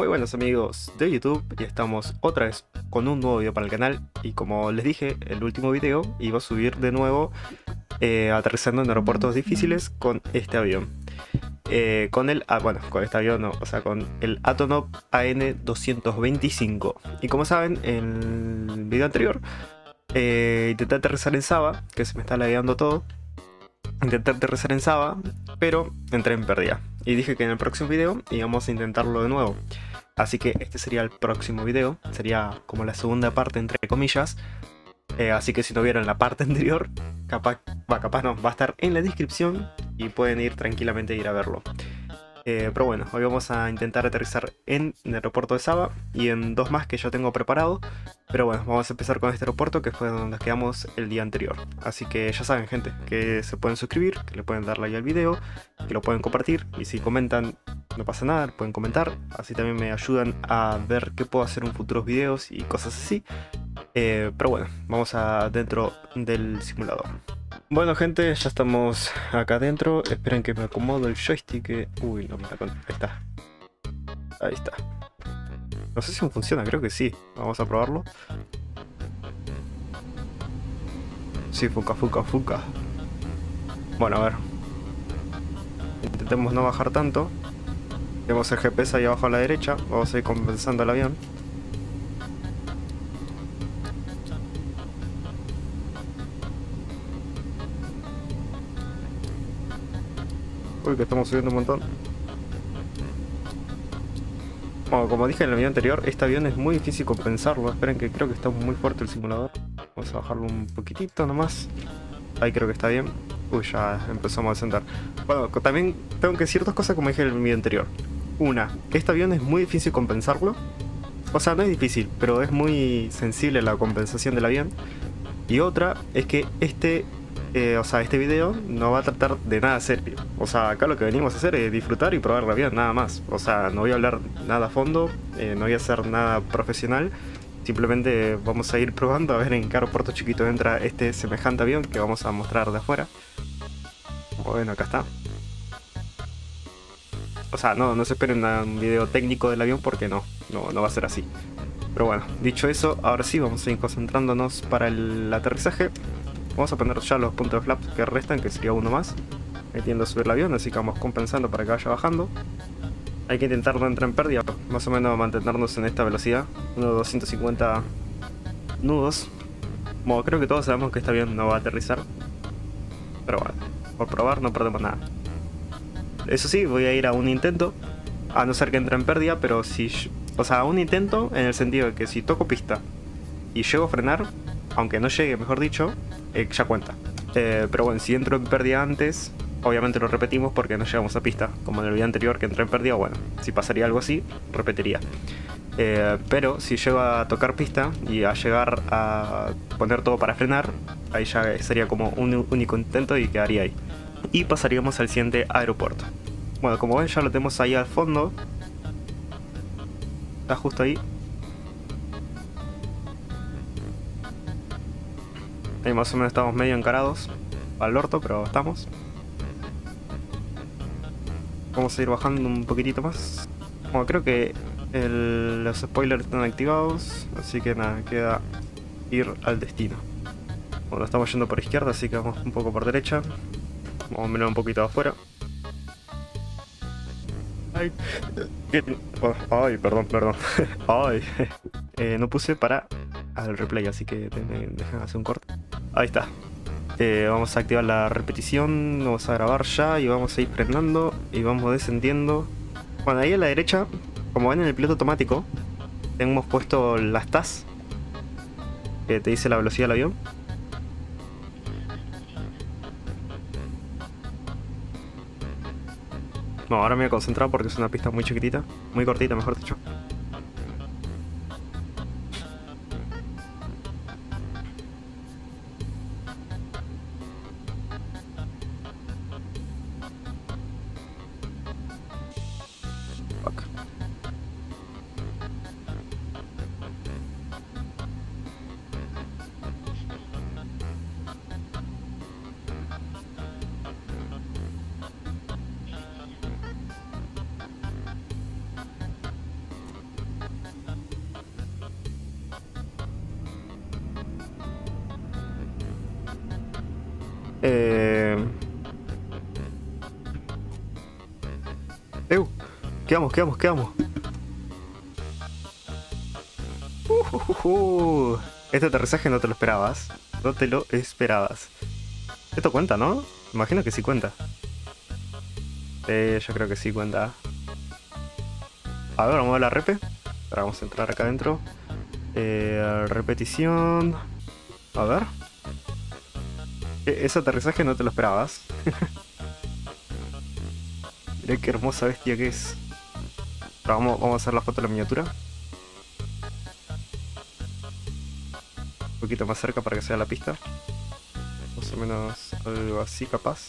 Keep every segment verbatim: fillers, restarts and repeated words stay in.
Muy buenas amigos de YouTube, ya estamos otra vez con un nuevo video para el canal. Y como les dije, el último video iba a subir de nuevo eh, aterrizando en aeropuertos difíciles con este avión. Eh, con el, ah, bueno, con este avión no, o sea, con el Antonov A N doscientos veinticinco. Y como saben, en el video anterior eh, intenté aterrizar en Saba, que se me está lagueando todo. Intenté aterrizar en Saba, pero entré en pérdida. Y dije que en el próximo video íbamos a intentarlo de nuevo. Así que este sería el próximo video, sería como la segunda parte entre comillas. Eh, así que si no vieron la parte anterior, capaz, va, capaz no, va a estar en la descripción y pueden ir tranquilamente a ir a verlo. Eh, pero bueno, hoy vamos a intentar aterrizar en el aeropuerto de Saba y en dos más que yo tengo preparado. Pero bueno, vamos a empezar con este aeropuerto que fue donde nos quedamos el día anterior. Así que ya saben gente, que se pueden suscribir, que le pueden dar like al video, que lo pueden compartir. Y si comentan, no pasa nada, pueden comentar. Así también me ayudan a ver qué puedo hacer en futuros videos y cosas así. Eh, pero bueno, vamos a dentro del simulador. Bueno gente, ya estamos acá adentro, esperen que me acomodo el joystick. Uy, no me la conté, ahí está. Ahí está. No sé si funciona, creo que sí. Vamos a probarlo. Sí, fuca, fuca, fuca. Bueno, a ver. Intentemos no bajar tanto. Tenemos el G P S ahí abajo a la derecha, vamos a ir compensando el avión. Uy, que estamos subiendo un montón. Bueno, como dije en el video anterior, este avión es muy difícil compensarlo. Esperen que creo que está muy fuerte el simulador. Vamos a bajarlo un poquitito nomás. Ahí creo que está bien. Uy, ya empezamos a sentar. Bueno, también tengo que decir dos cosas como dije en el video anterior. Una, que este avión es muy difícil compensarlo. O sea, no es difícil, pero es muy sensible a la compensación del avión. Y otra, es que este... Eh, o sea, este video no va a tratar de nada serio. O sea, acá lo que venimos a hacer es disfrutar y probar la vida, nada más. O sea, no voy a hablar nada a fondo, eh, no voy a hacer nada profesional. Simplemente vamos a ir probando a ver en qué aeropuerto chiquito entra este semejante avión que vamos a mostrar de afuera. Bueno, acá está. O sea, no, no se esperen a un video técnico del avión porque no, no, no va a ser así. Pero bueno, dicho eso, ahora sí vamos a ir concentrándonos para el aterrizaje. Vamos a poner ya los puntos de flaps que restan, que sería uno más. Ahí tiendo a subir el avión, así que vamos compensando para que vaya bajando. Hay que intentar no entrar en pérdida, más o menos mantenernos en esta velocidad, unos doscientos cincuenta nudos. Bueno, creo que todos sabemos que este avión no va a aterrizar, pero bueno, por probar no perdemos nada. Eso sí, voy a ir a un intento, a no ser que entre en pérdida, pero si... O sea, un intento en el sentido de que si toco pista y llego a frenar, aunque no llegue, mejor dicho... Eh, ya cuenta, eh, pero bueno, si entro en pérdida antes, obviamente lo repetimos porque no llegamos a pista, como en el video anterior que entré en pérdida. Bueno, si pasaría algo así, repetiría, eh, pero si llego a tocar pista y a llegar a poner todo para frenar, ahí ya sería como un único intento y quedaría ahí, y pasaríamos al siguiente aeropuerto. Bueno, como ven ya lo tenemos ahí al fondo, está justo ahí. Ahí más o menos estamos medio encarados al orto, pero estamos. Vamos a ir bajando un poquitito más. Bueno, creo que el, los spoilers están activados, así que nada, queda ir al destino. Bueno, estamos yendo por izquierda, así que vamos un poco por derecha. Vamos a mirar un poquito afuera. Ay, ay, perdón, perdón. Ay, eh, no puse para al replay, así que dejen hacer un corte. Ahí está. Eh, vamos a activar la repetición, vamos a grabar ya y vamos a ir frenando y vamos descendiendo. Bueno, ahí a la derecha, como ven en el piloto automático, hemos puesto las T A S, que te dice la velocidad del avión. No, ahora me voy a concentrar porque es una pista muy chiquitita, muy cortita, mejor dicho. Eh... ¡Ew! ¡Quedamos, quedamos, quedamos! Uh, uh, uh, uh. Este aterrizaje no te lo esperabas. No te lo esperabas. Esto cuenta, ¿no? Imagino que sí cuenta. Eh, yo creo que sí cuenta. A ver, vamos a la repe. Ahora vamos a entrar acá adentro. Eh, repetición. A ver. E ese aterrizaje no te lo esperabas. Mirá qué hermosa bestia que es. Ahora vamos, vamos a hacer la foto de la miniatura. Un poquito más cerca para que sea la pista. Más o menos algo así, capaz.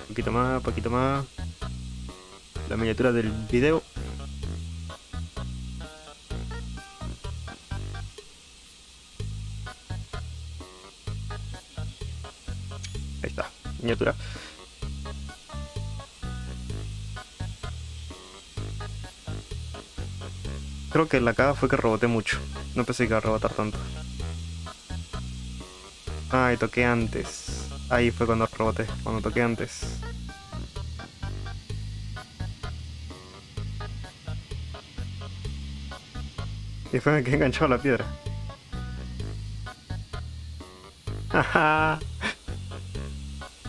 Un poquito más, un poquito más. La miniatura del video. Ahí está, miniatura. Creo que la caga fue que reboté mucho. No pensé que iba a rebotar tanto. Ay, toqué antes. Ahí fue cuando reboté, cuando toqué antes. Y fue me quedé enganchado a la piedra. Ajá.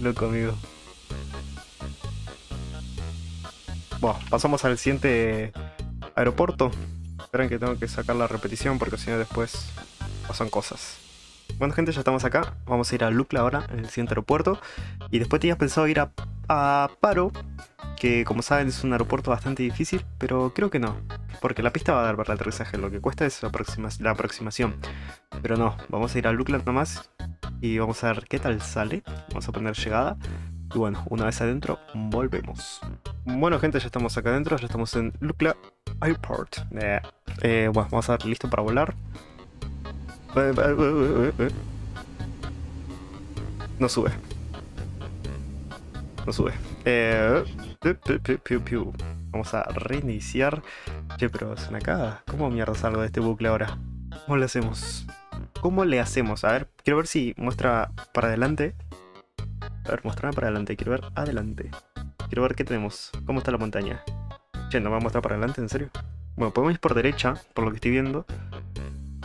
Loco, amigo. Bueno, pasamos al siguiente aeropuerto. Esperen que tengo que sacar la repetición porque si no después pasan cosas. Bueno, gente, ya estamos acá. Vamos a ir a Lukla ahora, en el siguiente aeropuerto. Y después tenías pensado ir a, a Paro, que como saben es un aeropuerto bastante difícil, pero creo que no, porque la pista va a dar para el aterrizaje. Lo que cuesta es la aproximación. Pero no, vamos a ir a Lukla nomás y vamos a ver qué tal sale. Vamos a poner llegada. Y bueno, una vez adentro, volvemos. Bueno, gente, ya estamos acá adentro. Ya estamos en Lukla Airport. Eh, eh, bueno, vamos a estar listo para volar. Eh, eh, eh, eh, eh. No sube. No sube. Eh, eh, piu, piu, piu, piu. Vamos a reiniciar. Che, pero es una cagada. ¿Cómo mierda salgo de este bucle ahora? ¿Cómo le hacemos? ¿Cómo le hacemos? A ver, quiero ver si muestra para adelante. A ver, mostrame para adelante, quiero ver adelante. Quiero ver qué tenemos, cómo está la montaña. Che, ¿no me va a mostrar para adelante, en serio? Bueno, podemos ir por derecha, por lo que estoy viendo.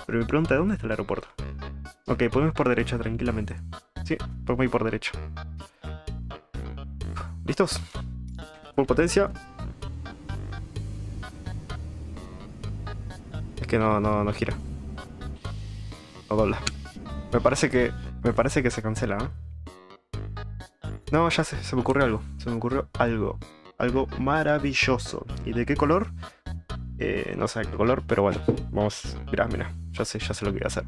Pero mi pregunta es, ¿dónde está el aeropuerto? Ok, podemos ir por derecha tranquilamente. Sí, podemos ir por derecha. ¿Listos? Full potencia. Es que no, no, no gira. No dobla. Me parece que, me parece que se cancela, ¿eh? No, ya se, se me ocurrió algo, se me ocurrió algo, algo maravilloso. ¿Y de qué color? Eh, no sé de qué color, pero bueno, vamos, mirá, mirá, ya sé, ya sé lo que voy a hacer.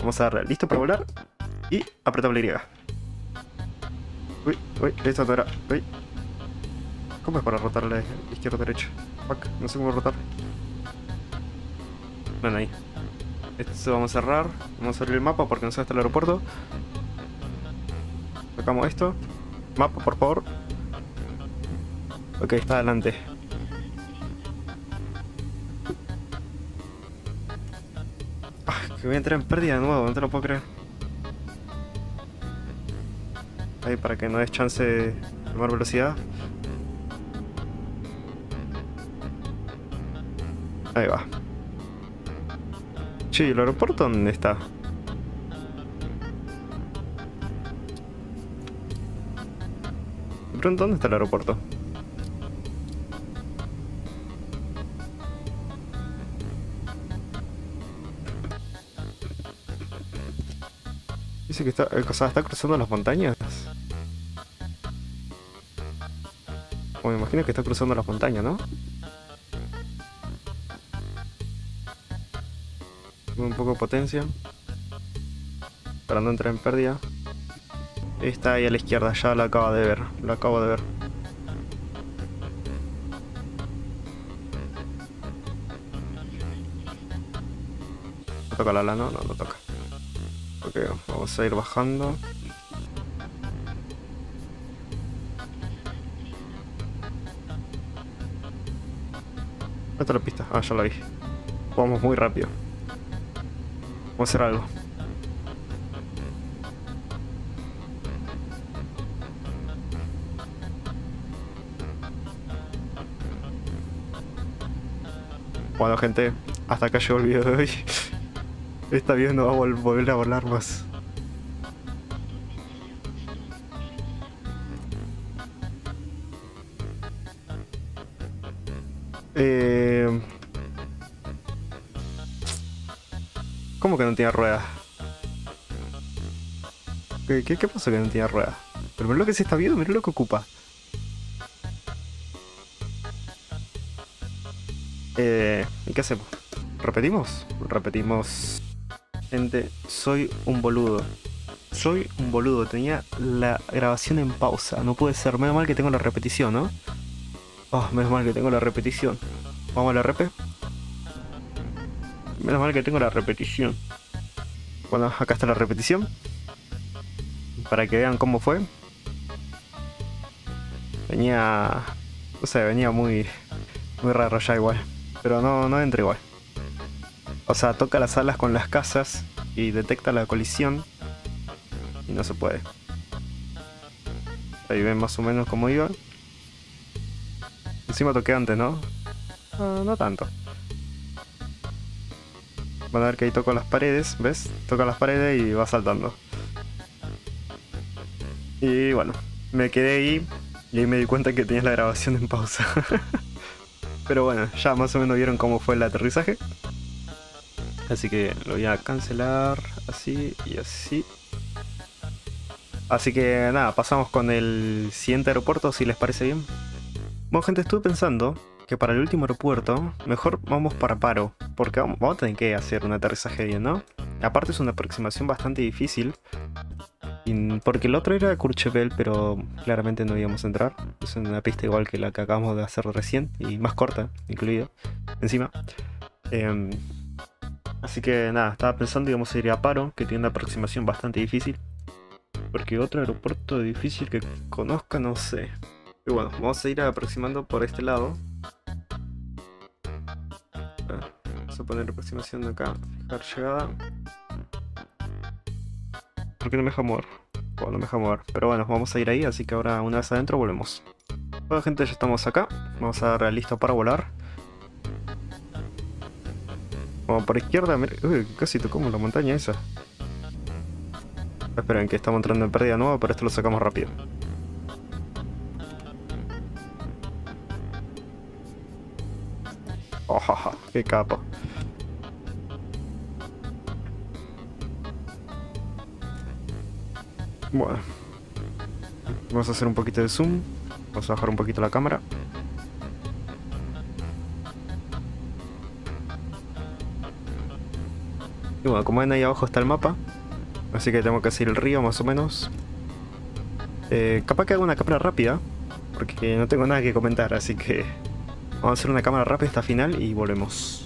Vamos a darle, listo para volar y apretamos la Y. Uy, uy, listo, no era, uy. ¿Cómo es para rotarle izquierda o derecha? Fuck, no sé cómo rotar. Bueno, ahí. Esto vamos a cerrar, vamos a abrir el mapa porque no sé hasta el aeropuerto. Tocamos esto. Mapa, por favor. Ok, está adelante. Ah, que voy a entrar en pérdida de nuevo, no te lo puedo creer. Ahí, para que no des chance de tomar velocidad. Ahí va. Che, ¿y el aeropuerto dónde está? ¿Dónde está el aeropuerto? Dice que está, o sea, está cruzando las montañas. O me imagino que está cruzando las montañas, ¿no? Un poco de potencia para no entrar en pérdida. Está ahí a la izquierda, ya la acabo de ver, la acabo de ver. No toca la lana, no, no, no toca. Ok, vamos a ir bajando. ¿Dónde está la pista? Ah, ya la vi. Vamos muy rápido. o hacer algo. Bueno, gente, hasta acá llegó el video de hoy. Esta video no va a vol volver a volar más. Eh... ¿Cómo que no tiene rueda? ¿Qué, qué, qué pasó que no tiene rueda? Pero mirá lo que se está viendo, mirá lo que ocupa. Eh, ¿Y qué hacemos? ¿Repetimos? Repetimos. Gente, soy un boludo. Soy un boludo. Tenía la grabación en pausa. No puede ser. Menos mal que tengo la repetición, ¿no? Oh, menos mal que tengo la repetición. Vamos a la repe. Menos mal que tengo la repetición. Bueno, acá está la repetición. Para que vean cómo fue. Venía... No sé, venía muy... Muy raro ya igual. Pero no, no entra igual. O sea, toca las alas con las casas y detecta la colisión. Y no se puede. Ahí ven más o menos cómo iba. Encima toqué antes, ¿no? No, no tanto. Van a ver que ahí toco las paredes, ¿ves? Toca las paredes y va saltando. Y bueno, me quedé ahí y ahí me di cuenta que tenías la grabación en pausa. Pero bueno, ya más o menos vieron cómo fue el aterrizaje. Así que lo voy a cancelar, así y así. Así que nada, pasamos con el siguiente aeropuerto, si les parece bien. Bueno, gente, estuve pensando que para el último aeropuerto mejor vamos para Paro. Porque vamos, vamos a tener que hacer un aterrizaje bien, ¿no? Aparte es una aproximación bastante difícil. Y porque el otro era Courchevel, pero claramente no íbamos a entrar. Es una pista igual que la que acabamos de hacer recién. Y más corta, incluido, encima. Eh, Así que nada, estaba pensando que íbamos a ir a Paro, que tiene una aproximación bastante difícil. Porque otro aeropuerto difícil que conozca, no sé. Y bueno, vamos a ir aproximando por este lado. Vamos a poner aproximación de acá, fijar llegada. ¿Por qué no me deja mover? Bueno, no me deja mover. Pero bueno, vamos a ir ahí, así que ahora una vez adentro volvemos. Bueno, gente, ya estamos acá. Vamos a darle listo para volar. Como por izquierda, mira, uy, casi tocamos la montaña esa. Esperen que estamos entrando en pérdida nueva, pero esto lo sacamos rápido. Oh, ja, ja, qué capo. Bueno, vamos a hacer un poquito de zoom. Vamos a bajar un poquito la cámara. Y bueno, como ven ahí abajo está el mapa. Así que tengo que seguir el río más o menos. Eh, capaz que hago una cámara rápida. Porque no tengo nada que comentar, así que... Vamos a hacer una cámara rápida hasta final y volvemos.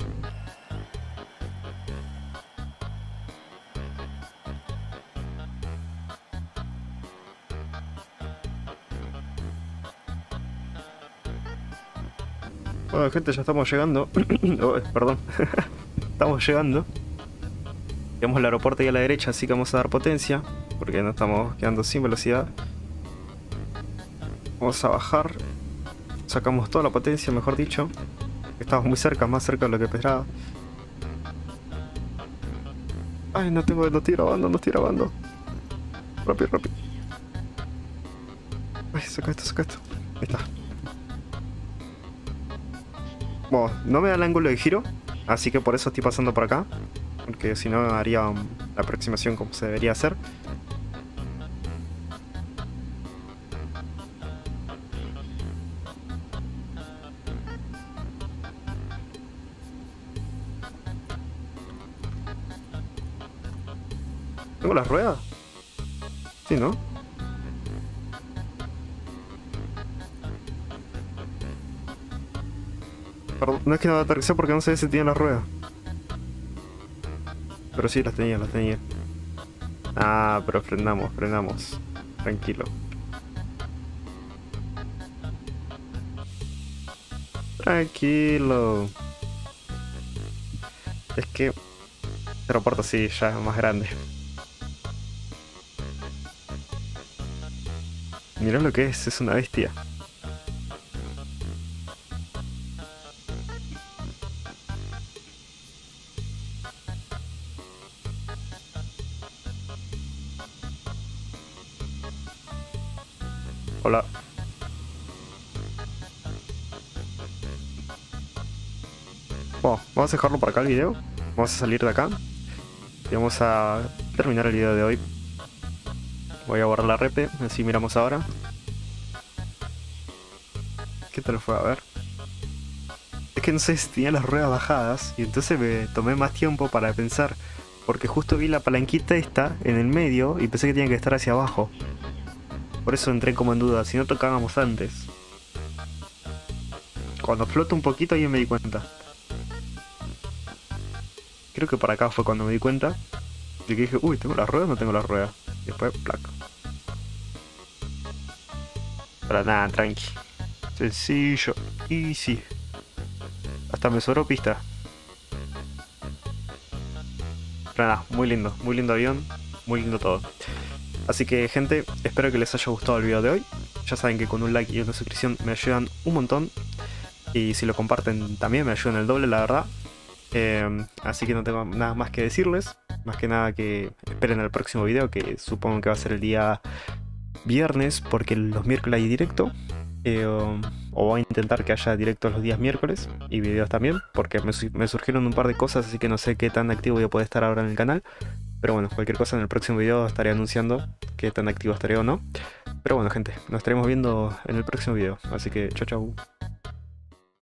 Bueno, gente, ya estamos llegando. Oh, perdón. Estamos llegando. Tenemos el aeropuerto ahí a la derecha, así que vamos a dar potencia, porque no estamos quedando sin velocidad. Vamos a bajar. Sacamos toda la potencia, mejor dicho. Estamos muy cerca, más cerca de lo que esperaba. Ay, no tengo, no estoy grabando, no estoy grabando. Rápido, rápido. Ay, saca esto, saca esto. Ahí está. Bueno, no me da el ángulo de giro, así que por eso estoy pasando por acá. Porque si no haría la aproximación como se debería hacer. ¿Tengo las ruedas? Sí, ¿no? Perdón, no es que no aterricé porque no sé si tienen las ruedas. Pero sí, las tenía, las tenía. Ah, pero frenamos, frenamos. Tranquilo. Tranquilo. Es que... aeropuerto sí, ya más grande. Mirá lo que es, es una bestia. Hola. Bueno, vamos a dejarlo para acá el video. Vamos a salir de acá y vamos a terminar el video de hoy. Voy a borrar la repe, así miramos ahora. ¿Qué tal fue? A ver. Es que no sé si tenía las ruedas bajadas y entonces me tomé más tiempo para pensar, porque justo vi la palanquita esta en el medio y pensé que tenía que estar hacia abajo. Por eso entré como en duda, si no tocábamos antes. Cuando flotó un poquito ahí me di cuenta. Creo que para acá fue cuando me di cuenta. Y que dije, uy, ¿tengo las ruedas o no tengo las ruedas? Después, plac. Para nada, tranqui. Sencillo, easy. Hasta me sobró pista. Para nada, muy lindo, muy lindo avión, muy lindo todo. Así que, gente, espero que les haya gustado el video de hoy. Ya saben que con un like y una suscripción me ayudan un montón. Y si lo comparten también me ayudan el doble, la verdad. Eh, así que no tengo nada más que decirles. Más que nada que esperen al próximo video, que supongo que va a ser el día viernes, porque los miércoles hay directo. Eh, o, o voy a intentar que haya directos los días miércoles y videos también, porque me, me surgieron un par de cosas, así que no sé qué tan activo voy a poder estar ahora en el canal. Pero bueno, cualquier cosa en el próximo video estaré anunciando qué tan activo estaré o no. Pero bueno, gente, nos estaremos viendo en el próximo video. Así que chau chau.